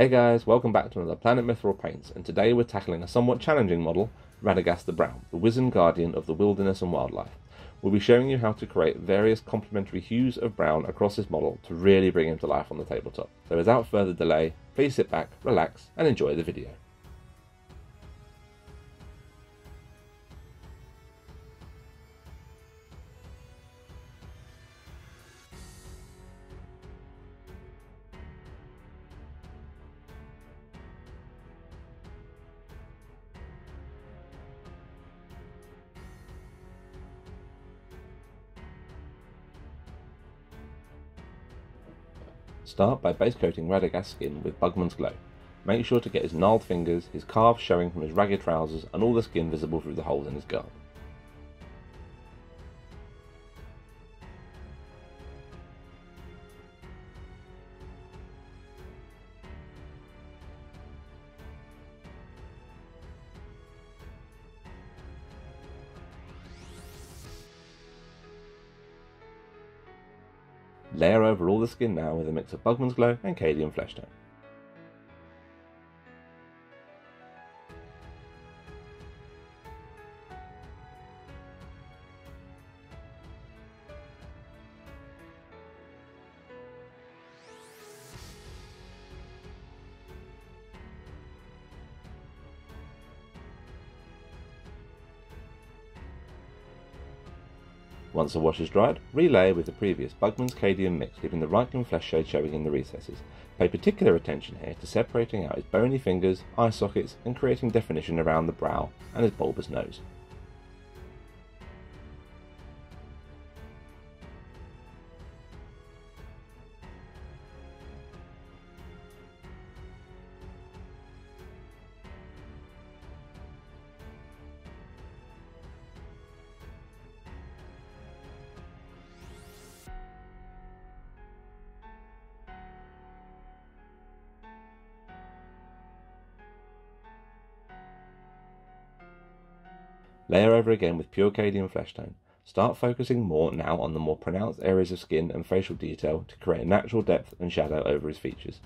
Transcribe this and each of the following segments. Hey guys, welcome back to another Planet Mithril Paints, and today we're tackling a somewhat challenging model, Radagast the Brown, the wizened guardian of the wilderness and wildlife. We'll be showing you how to create various complementary hues of brown across this model to really bring him to life on the tabletop. So without further delay, please sit back, relax, and enjoy the video. Start by base coating Radagast's skin with Bugman's Glow. Make sure to get his gnarled fingers, his calves showing from his ragged trousers, and all the skin visible through the holes in his garb. Layer over all the skin now with a mix of Bugman's Glow and Cadian Fleshtone. Once the wash is dried, relayer with the previous Bugman's Cadian mix, leaving the Reikland flesh shade showing in the recesses. Pay particular attention here to separating out his bony fingers, eye sockets, and creating definition around the brow and his bulbous nose. Layer over again with pure Cadian Fleshtone. Start focusing more now on the more pronounced areas of skin and facial detail to create a natural depth and shadow over his features.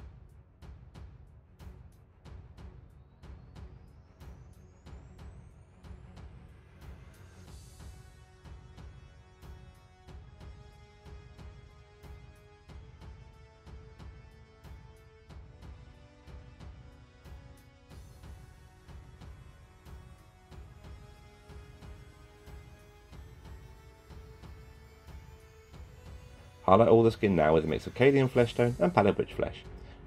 Highlight all the skin now with a mix of Cadian Fleshtone and Pallid Wych Flesh.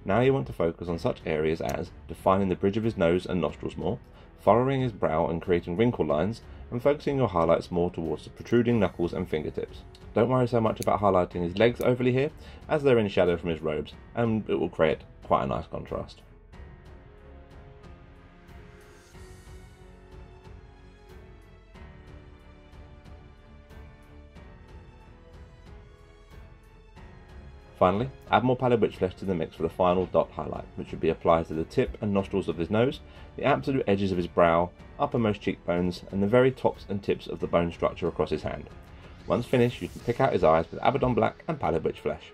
Now you want to focus on such areas as defining the bridge of his nose and nostrils more, furrowing his brow and creating wrinkle lines, and focusing your highlights more towards the protruding knuckles and fingertips. Don't worry so much about highlighting his legs overly here, as they're in shadow from his robes, and it will create quite a nice contrast. Finally, add more Pallid Wych Flesh to the mix for the final dot highlight, which should be applied to the tip and nostrils of his nose, the absolute edges of his brow, uppermost cheekbones, and the very tops and tips of the bone structure across his hand. Once finished, you can pick out his eyes with Abaddon Black and Pallid Wych Flesh.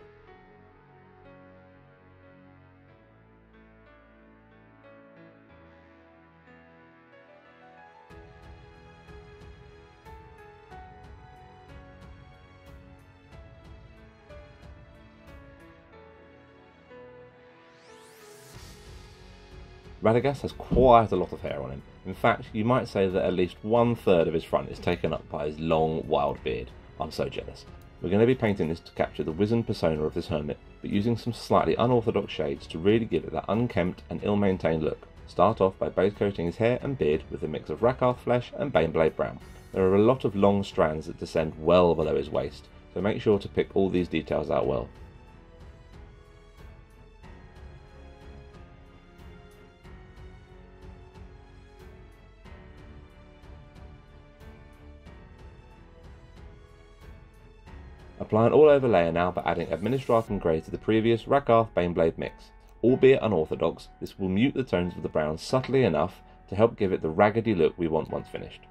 Radagast has quite a lot of hair on him. In fact, you might say that at least 1/3 of his front is taken up by his long, wild beard. I'm so jealous. We're going to be painting this to capture the wizened persona of this hermit, but using some slightly unorthodox shades to really give it that unkempt and ill-maintained look. Start off by base coating his hair and beard with a mix of Rakarth Flesh and Baneblade Brown. There are a lot of long strands that descend well below his waist, so make sure to pick all these details out well. Apply an all-over layer now by adding Administratum Grey to the previous Rakarth Baneblade mix. Albeit unorthodox, this will mute the tones of the brown subtly enough to help give it the raggedy look we want once finished.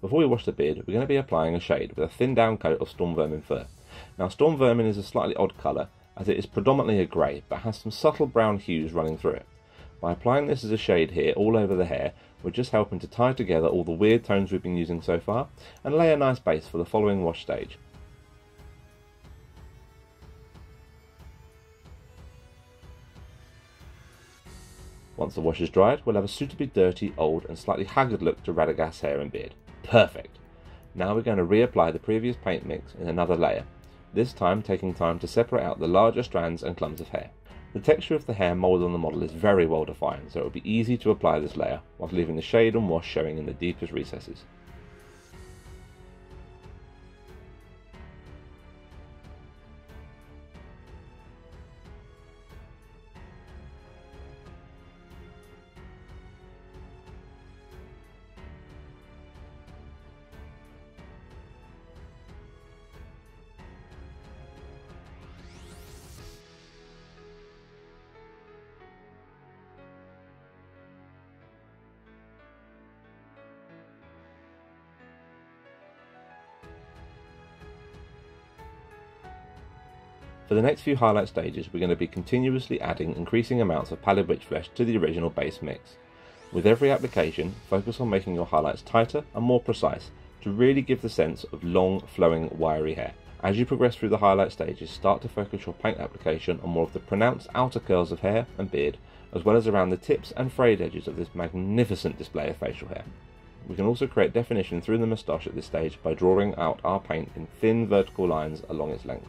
Before we wash the beard, we're going to be applying a shade with a thin down coat of Storm Vermin Fur. Now Storm Vermin is a slightly odd colour, as it is predominantly a grey, but has some subtle brown hues running through it. By applying this as a shade here all over the hair, we're just helping to tie together all the weird tones we've been using so far, and lay a nice base for the following wash stage. Once the wash is dried, we'll have a suitably dirty, old and slightly haggard look to Radagast's hair and beard. Perfect! Now we're going to reapply the previous paint mix in another layer, this time taking time to separate out the larger strands and clumps of hair. The texture of the hair mould on the model is very well defined, so it will be easy to apply this layer, whilst leaving the shade and wash showing in the deepest recesses. For the next few highlight stages, we're going to be continuously adding increasing amounts of Pallid Wych Flesh to the original base mix. With every application, focus on making your highlights tighter and more precise to really give the sense of long, flowing, wiry hair. As you progress through the highlight stages, start to focus your paint application on more of the pronounced outer curls of hair and beard, as well as around the tips and frayed edges of this magnificent display of facial hair. We can also create definition through the moustache at this stage by drawing out our paint in thin vertical lines along its length.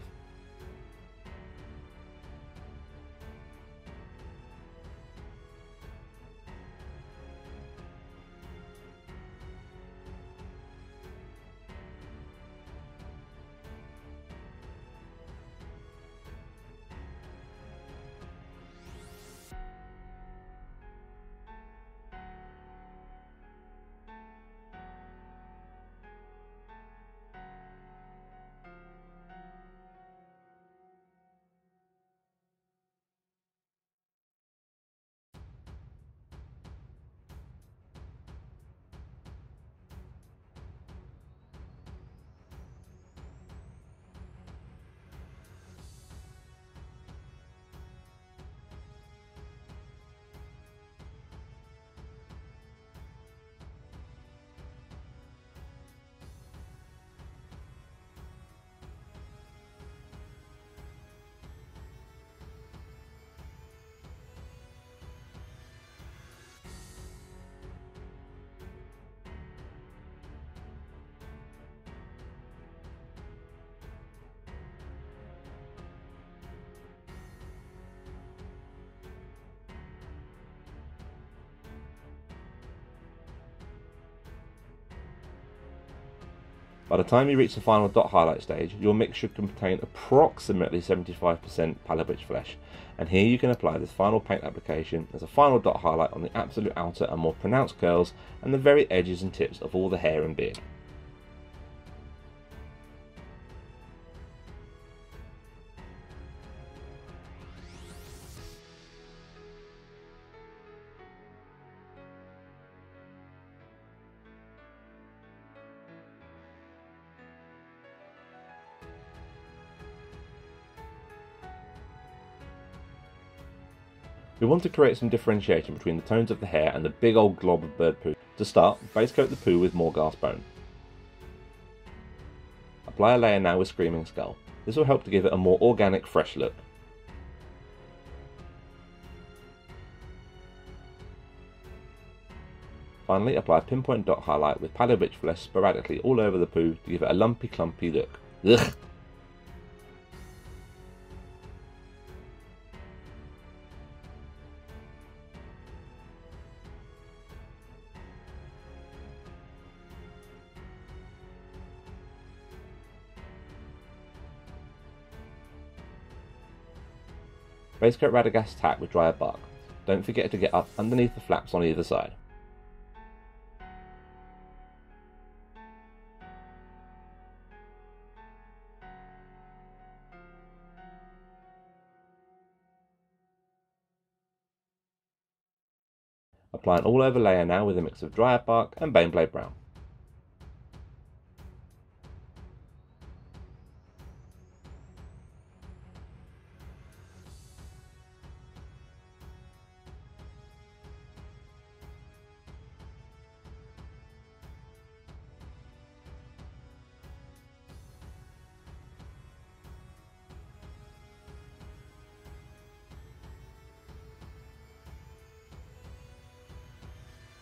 By the time you reach the final dot highlight stage, your mix should contain approximately 75% Pallid Wych Flesh, and here you can apply this final paint application as a final dot highlight on the absolute outer and more pronounced curls and the very edges and tips of all the hair and beard. We want to create some differentiation between the tones of the hair and the big old glob of bird poo. To start, base coat the poo with Morghast Bone. Apply a layer now with Screaming Skull. This will help to give it a more organic, fresh look. Finally, apply a pinpoint dot highlight with Pallid Wych Flesh sporadically all over the poo to give it a lumpy, clumpy look. Ugh. Base coat Radagast's hat with Dryad Bark. Don't forget to get up underneath the flaps on either side. Apply an all over layer now with a mix of Dryad Bark and Baneblade Brown.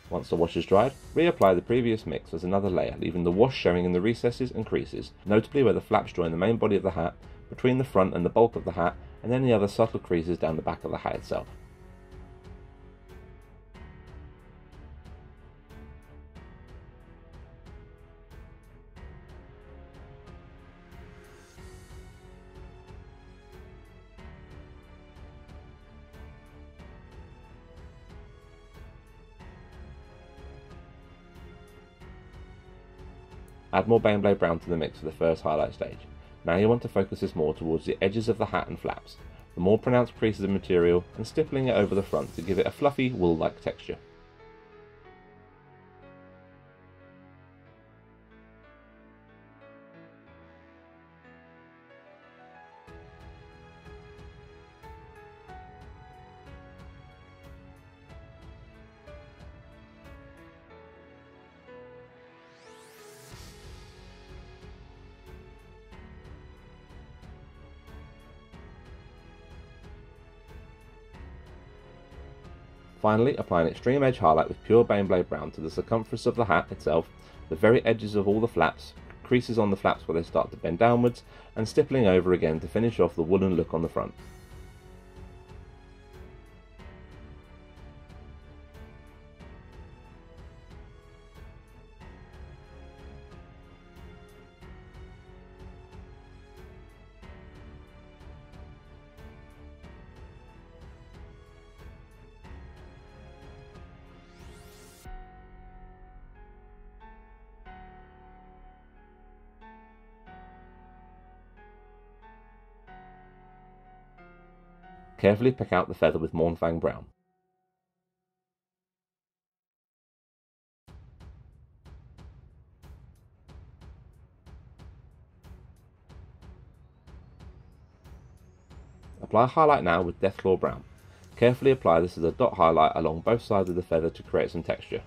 Once the wash is dried, reapply the previous mix as another layer, leaving the wash showing in the recesses and creases, notably where the flaps join the main body of the hat, between the front and the bulk of the hat, and any other subtle creases down the back of the hat itself. Add more Baneblade Brown to the mix for the first highlight stage. Now you want to focus this more towards the edges of the hat and flaps, the more pronounced creases of material, and stippling it over the front to give it a fluffy, wool-like texture. Finally, apply an extreme edge highlight with pure Baneblade Brown to the circumference of the hat itself, the very edges of all the flaps, creases on the flaps where they start to bend downwards, and stippling over again to finish off the woolen look on the front. Carefully pick out the feather with Mournfang Brown. Apply a highlight now with Deathclaw Brown. Carefully apply this as a dot highlight along both sides of the feather to create some texture.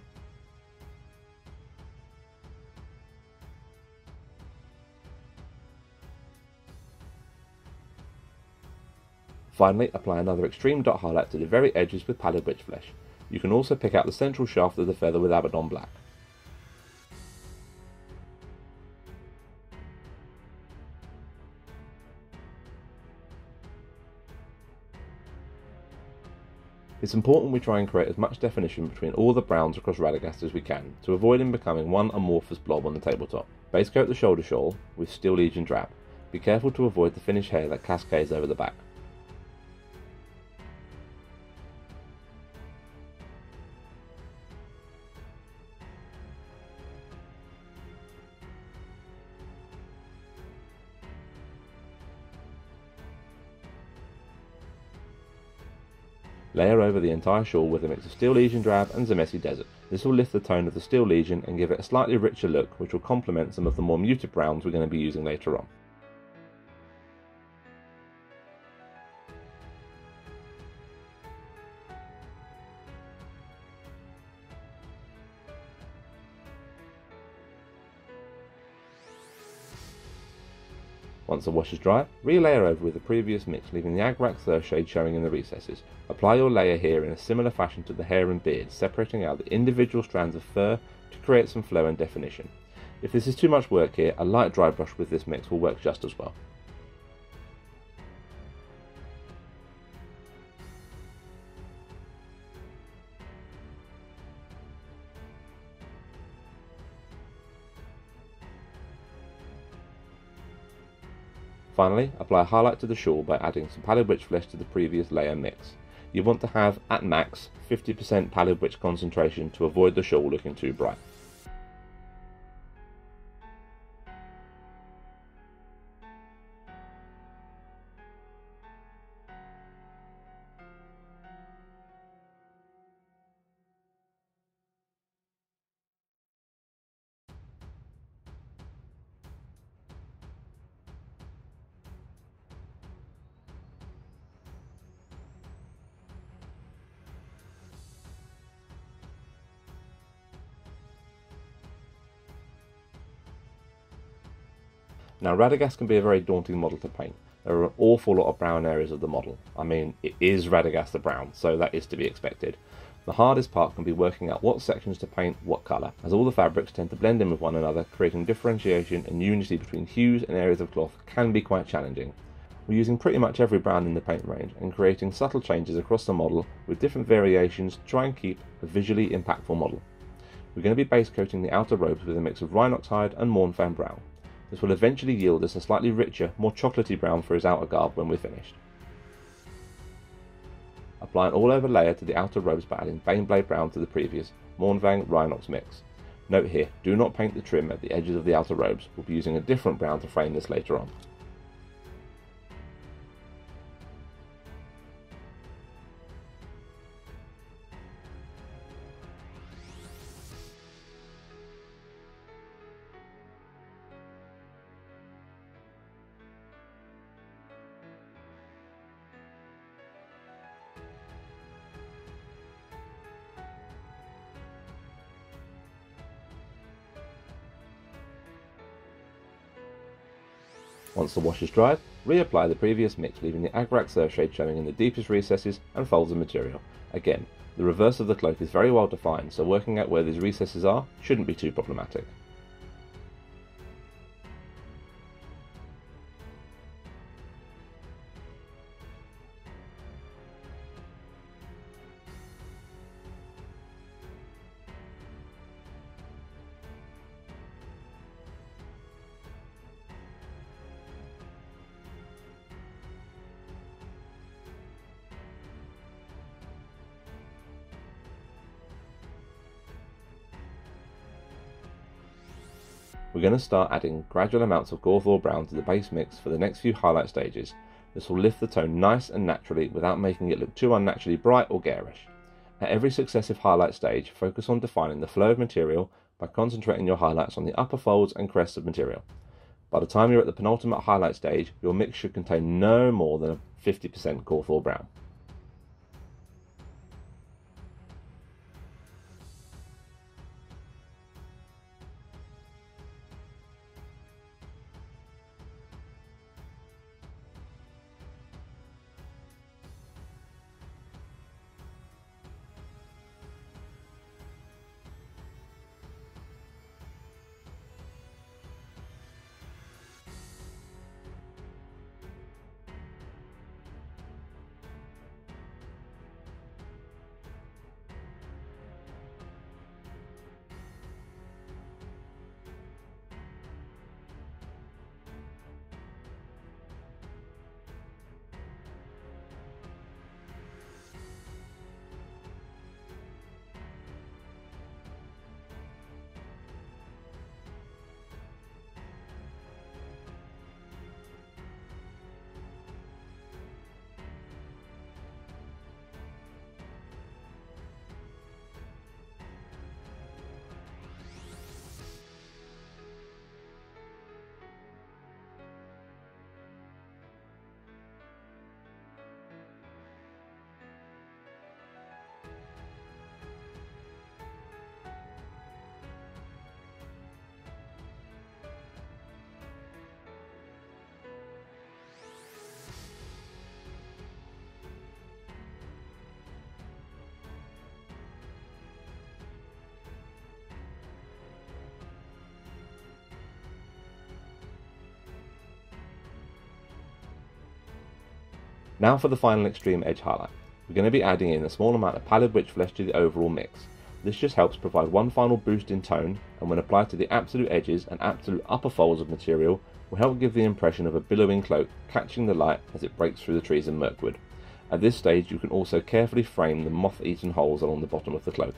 Finally, apply another extreme dot highlight to the very edges with Pallid Wych Flesh. You can also pick out the central shaft of the feather with Abaddon Black. It's important we try and create as much definition between all the browns across Radagast as we can, to avoid him becoming one amorphous blob on the tabletop. Base coat the shoulder shawl with Steel Legion Drab. Be careful to avoid the finished hair that cascades over the back. Layer over the entire shawl with a mix of Steel Legion Drab and Zamesi Desert. This will lift the tone of the Steel Legion and give it a slightly richer look, which will complement some of the more muted browns we're going to be using later on. Once the wash is dry, re-layer over with the previous mix, leaving the Agrax Earthshade showing in the recesses. Apply your layer here in a similar fashion to the hair and beard, separating out the individual strands of fur to create some flow and definition. If this is too much work here, a light dry brush with this mix will work just as well. Finally, apply a highlight to the shawl by adding some Pallid Wych Flesh to the previous layer mix. You want to have, at max, 50% Pallid Wych concentration to avoid the shawl looking too bright. Now, Radagast can be a very daunting model to paint. There are an awful lot of brown areas of the model. I mean, it is Radagast the Brown, so that is to be expected. The hardest part can be working out what sections to paint what colour, as all the fabrics tend to blend in with one another, creating differentiation and unity between hues and areas of cloth can be quite challenging. We're using pretty much every brand in the paint range and creating subtle changes across the model with different variations to try and keep a visually impactful model. We're going to be base coating the outer robes with a mix of Rhinox Hide and Mournfang Brown. This will eventually yield us a slightly richer, more chocolatey brown for his outer garb when we're finished. Apply an all-over layer to the outer robes by adding Baneblade Brown to the previous Mournfang Rhinox mix. Note here, do not paint the trim at the edges of the outer robes, we'll be using a different brown to frame this later on. Once the wash is dried, reapply the previous mix, leaving the Agrax Earthshade showing in the deepest recesses and folds of material. Again, the reverse of the cloak is very well defined, so working out where these recesses are shouldn't be too problematic. We're going to start adding gradual amounts of Gorthor Brown to the base mix for the next few highlight stages. This will lift the tone nice and naturally without making it look too unnaturally bright or garish. At every successive highlight stage, focus on defining the flow of material by concentrating your highlights on the upper folds and crests of material. By the time you're at the penultimate highlight stage, your mix should contain no more than 50% Gorthor Brown. Now for the final extreme edge highlight. We're going to be adding in a small amount of Pallid Wych Flesh to the overall mix. This just helps provide one final boost in tone, and when applied to the absolute edges and absolute upper folds of material, will help give the impression of a billowing cloak catching the light as it breaks through the trees in Mirkwood. At this stage you can also carefully frame the moth-eaten holes along the bottom of the cloak.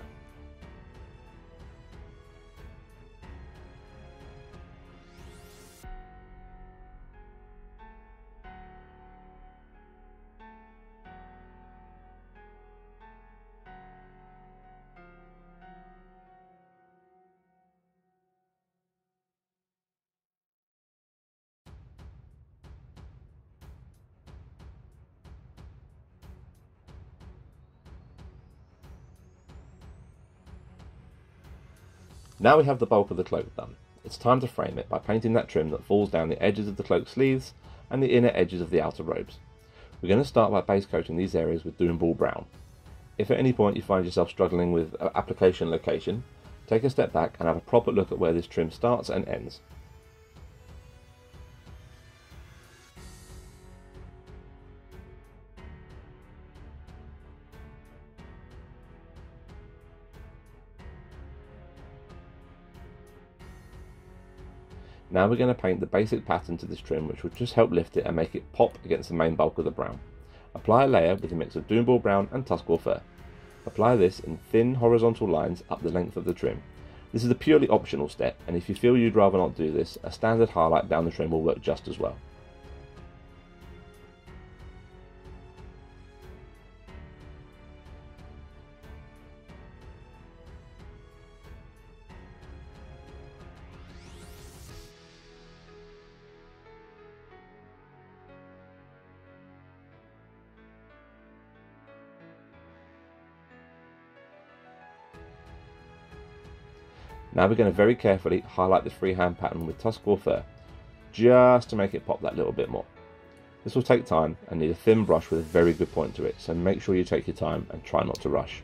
Now we have the bulk of the cloak done. It's time to frame it by painting that trim that falls down the edges of the cloak sleeves and the inner edges of the outer robes. We're going to start by base coating these areas with Doombull Brown. If at any point you find yourself struggling with application location, take a step back and have a proper look at where this trim starts and ends. Now we're going to paint the basic pattern to this trim, which will just help lift it and make it pop against the main bulk of the brown. Apply a layer with a mix of Doombull Brown and Tuskgor Fur. Apply this in thin horizontal lines up the length of the trim. This is a purely optional step, and if you feel you'd rather not do this, a standard highlight down the trim will work just as well. Now we're going to very carefully highlight the freehand pattern with Tuskgor Fur, just to make it pop that little bit more. This will take time and need a thin brush with a very good point to it, so make sure you take your time and try not to rush.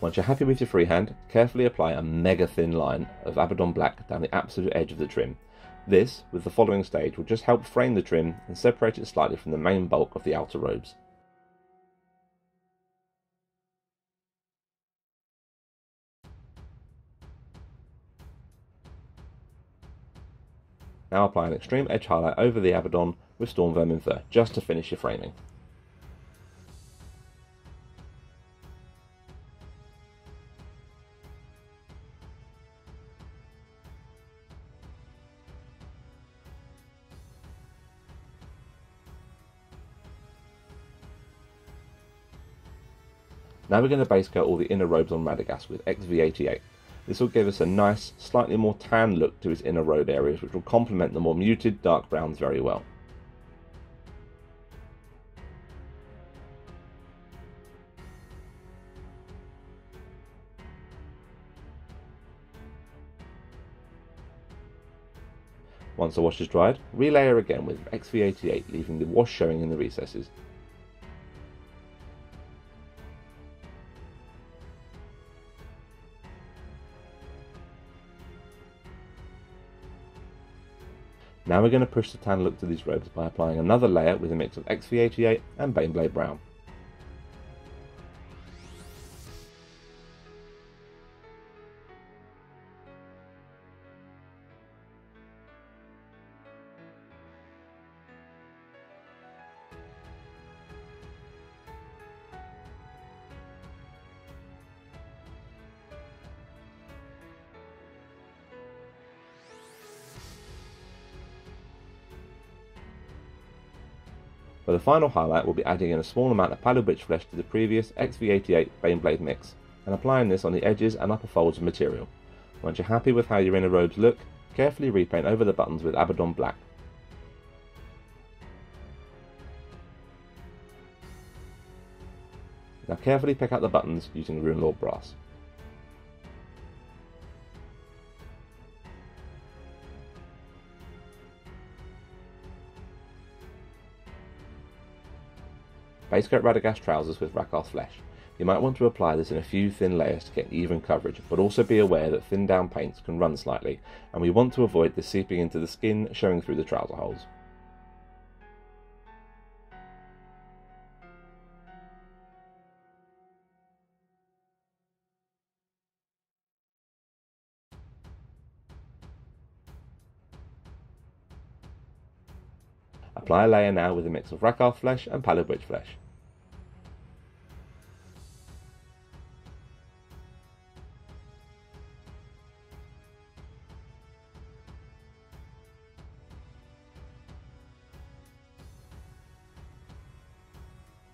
Once you're happy with your freehand, carefully apply a mega thin line of Abaddon Black down the absolute edge of the trim. This, with the following stage, will just help frame the trim and separate it slightly from the main bulk of the outer robes. Now apply an extreme edge highlight over the Abaddon with Storm Vermin Fur, just to finish your framing. Now we're going to base coat all the inner robes on Radagast with XV88. This will give us a nice, slightly more tan look to his inner robe areas, which will complement the more muted dark browns very well. Once the wash is dried, relayer again with XV88, leaving the wash showing in the recesses. Now we're going to push the tan look to these robes by applying another layer with a mix of XV88 and Baneblade Brown. For the final highlight, we'll be adding in a small amount of Pallid Wych Flesh to the previous XV88 Baneblade mix, and applying this on the edges and upper folds of material. Once you're happy with how your inner robes look, carefully repaint over the buttons with Abaddon Black. Now carefully pick out the buttons using RuneLord Brass. Base coat Radagast trousers with Rakarth flesh. You might want to apply this in a few thin layers to get even coverage, but also be aware that thinned down paints can run slightly, and we want to avoid this seeping into the skin, showing through the trouser holes. Apply a layer now with a mix of Rakarth flesh and Pallid Wych flesh.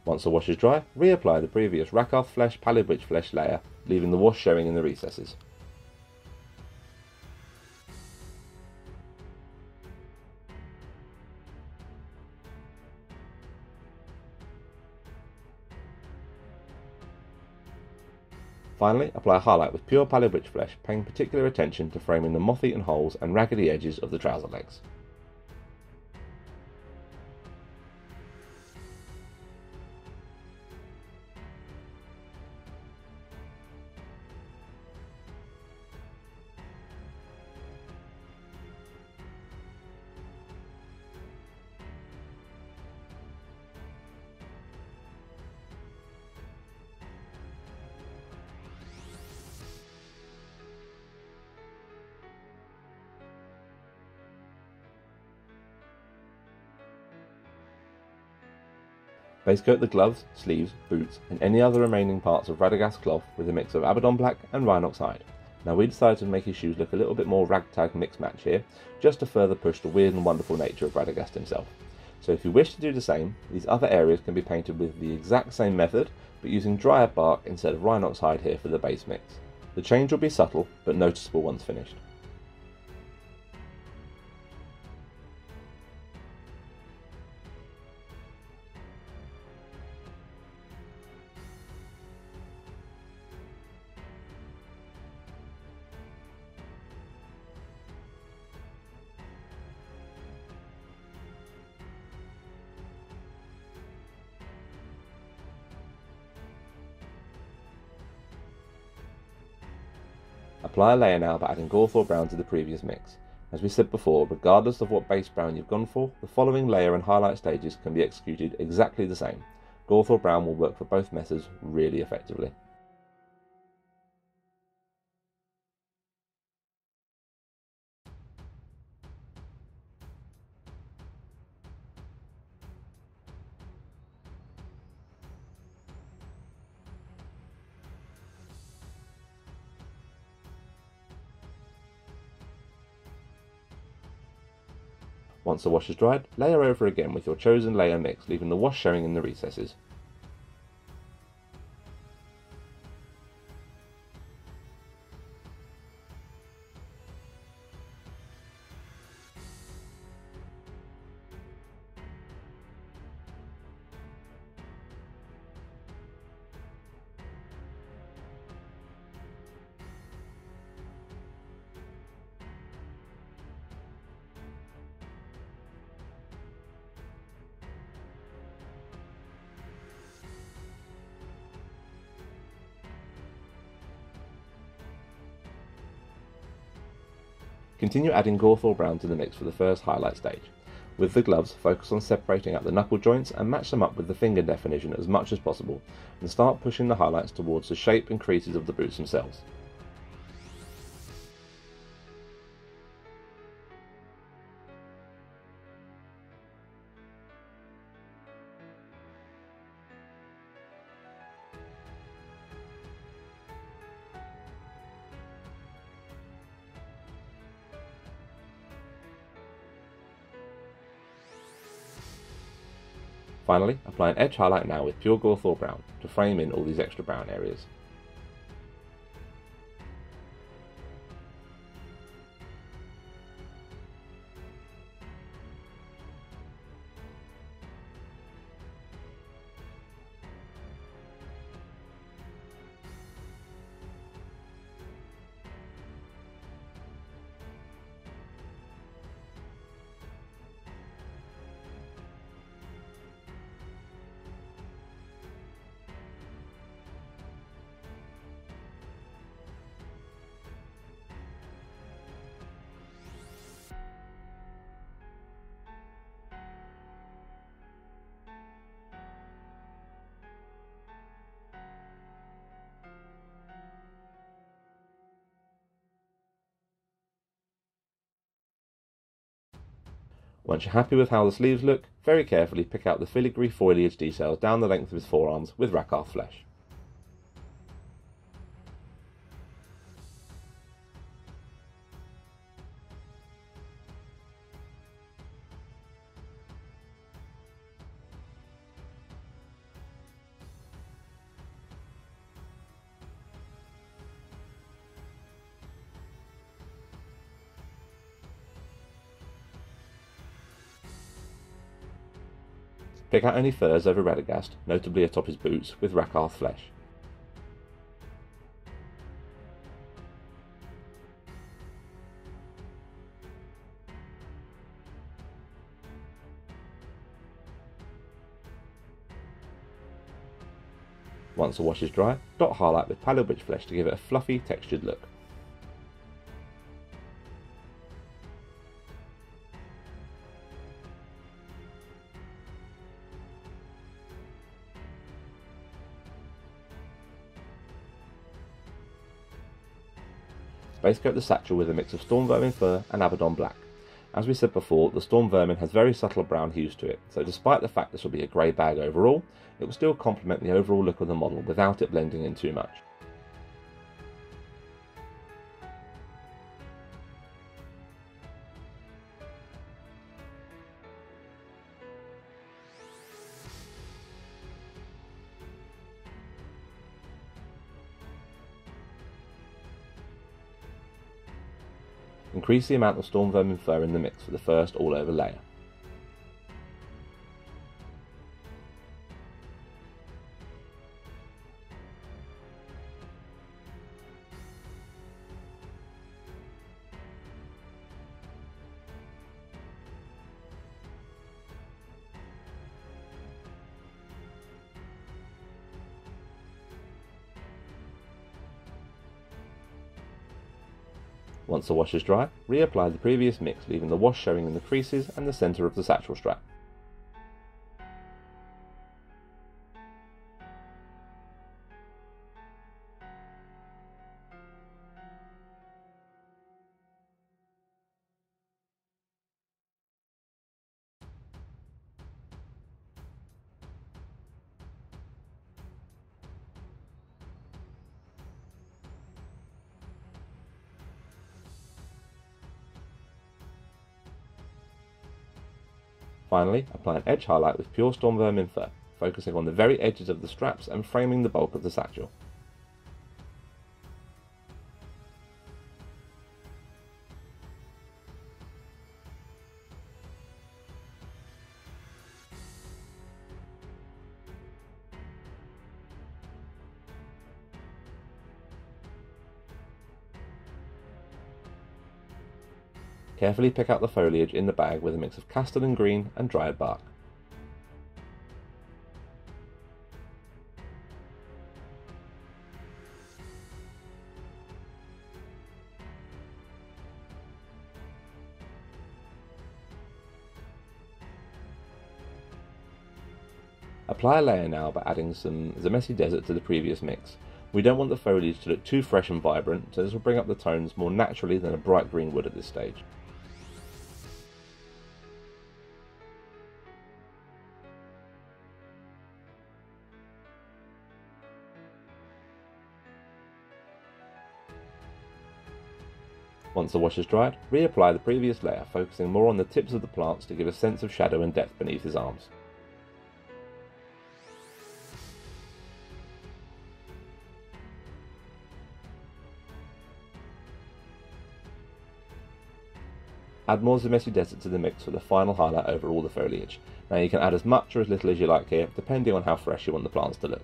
Once the wash is dry, reapply the previous Rakarth flesh, Pallid Wych Flesh layer, leaving the wash showing in the recesses. Finally, apply a highlight with pure Pallid Wych Flesh, paying particular attention to framing the moth-eaten holes and raggedy edges of the trouser legs. Base coat the gloves, sleeves, boots and any other remaining parts of Radagast cloth with a mix of Abaddon Black and Rhinox Hide. Now we decided to make his shoes look a little bit more ragtag mix match here, just to further push the weird and wonderful nature of Radagast himself. So if you wish to do the same, these other areas can be painted with the exact same method, but using Dryad Bark instead of Rhinox Hide here for the base mix. The change will be subtle, but noticeable once finished. Apply a layer now by adding Gorthor Brown to the previous mix. As we said before, regardless of what base brown you've gone for, the following layer and highlight stages can be executed exactly the same. Gorthor Brown will work for both methods really effectively. Once the wash is dried, layer over again with your chosen layer mix, leaving the wash showing in the recesses. Continue adding Gorthor Brown to the mix for the first highlight stage. With the gloves, focus on separating out the knuckle joints and match them up with the finger definition as much as possible, and start pushing the highlights towards the shape and creases of the boots themselves. Finally, apply an edge highlight now with pure Gorthor Brown to frame in all these extra brown areas. Once you're happy with how the sleeves look, very carefully pick out the filigree foliage details down the length of his forearms with Rakarth Flesh. Pick out any furs over Radagast, notably atop his boots, with Rakarth flesh. Once the wash is dry, dot highlight with Pallid Wych Flesh to give it a fluffy, textured look. Base coat the satchel with a mix of Storm Vermin Fur and Abaddon Black. As we said before, the Storm Vermin has very subtle brown hues to it, so despite the fact this will be a grey bag overall, it will still complement the overall look of the model without it blending in too much. Increase the amount of Storm Vermin Fur in the mix for the first all-over layer. Once the wash is dry, reapply the previous mix, leaving the wash showing in the creases and the centre of the satchel strap. Finally, apply an edge highlight with pure Storm Vermin Fur, focusing on the very edges of the straps and framing the bulk of the satchel. Carefully pick out the foliage in the bag with a mix of Castellan Green and Dryad Bark. Apply a layer now by adding some Zamesi Desert to the previous mix. We don't want the foliage to look too fresh and vibrant, so this will bring up the tones more naturally than a bright green would at this stage. Once the wash is dried, reapply the previous layer, focusing more on the tips of the plants to give a sense of shadow and depth beneath his arms. Add more Zamesi Desert to the mix for the final highlight over all the foliage. Now you can add as much or as little as you like here, depending on how fresh you want the plants to look.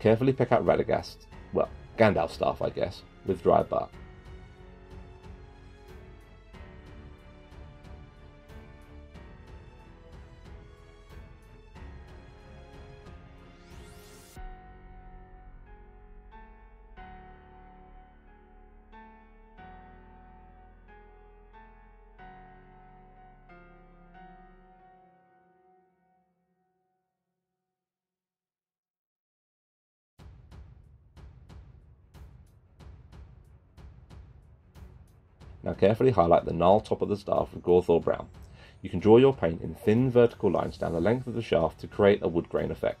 Carefully pick out Radagast, well, Gandalf's staff I guess, with Dryad Bark. Now carefully highlight the gnarled top of the staff with Gorthor Brown. You can draw your paint in thin vertical lines down the length of the shaft to create a wood grain effect.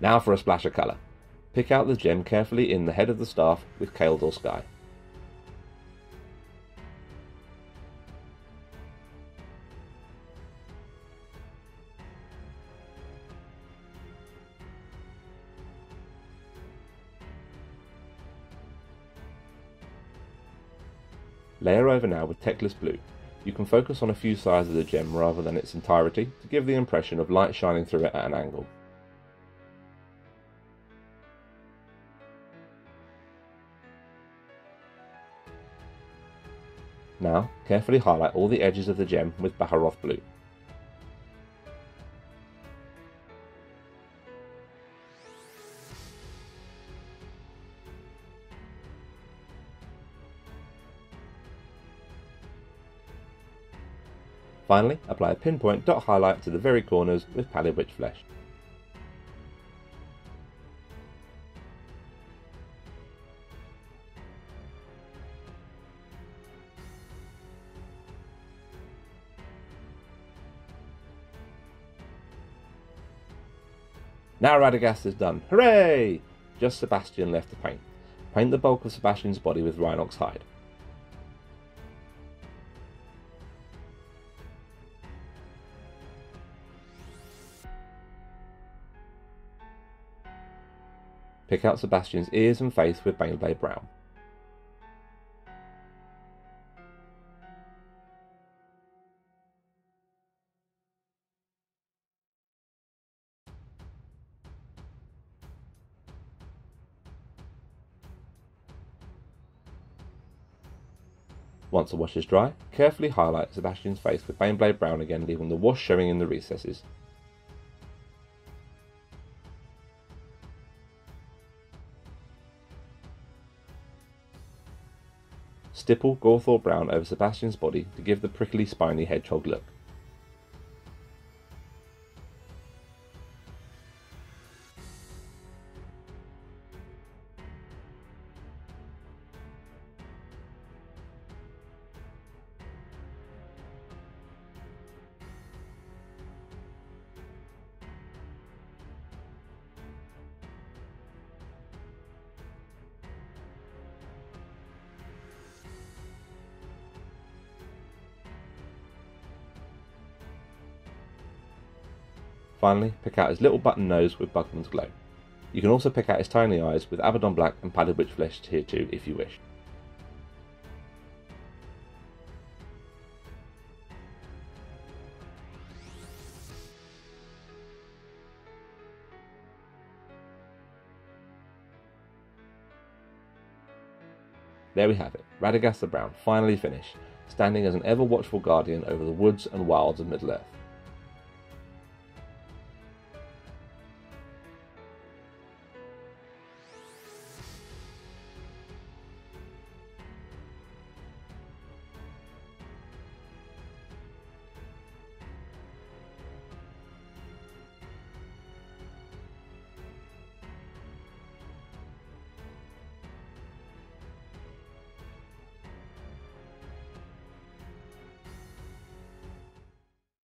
Now for a splash of colour. Pick out the gem carefully in the head of the staff with Calidar Sky. Layer over now with Teclis Blue. You can focus on a few sides of the gem rather than its entirety to give the impression of light shining through it at an angle. Now, carefully highlight all the edges of the gem with Baharroth Blue. Finally, apply a pinpoint dot highlight to the very corners with Pallid Wych Flesh. Now Radagast is done. Hooray! Just Sebastian left to paint. Paint the bulk of Sebastian's body with Rhinox Hide. Pick out Sebastian's ears and face with Baneblade Brown. Once the wash is dry, carefully highlight Sebastian's face with Baneblade Brown again, leaving the wash showing in the recesses. Stipple Gorthor Brown over Sebastian's body to give the prickly, spiny hedgehog look. Finally, pick out his little button nose with Bugman's Glow. You can also pick out his tiny eyes with Abaddon Black and Pallid Wych Flesh here too if you wish. There we have it, Radagast the Brown finally finished, standing as an ever watchful guardian over the woods and wilds of Middle-earth.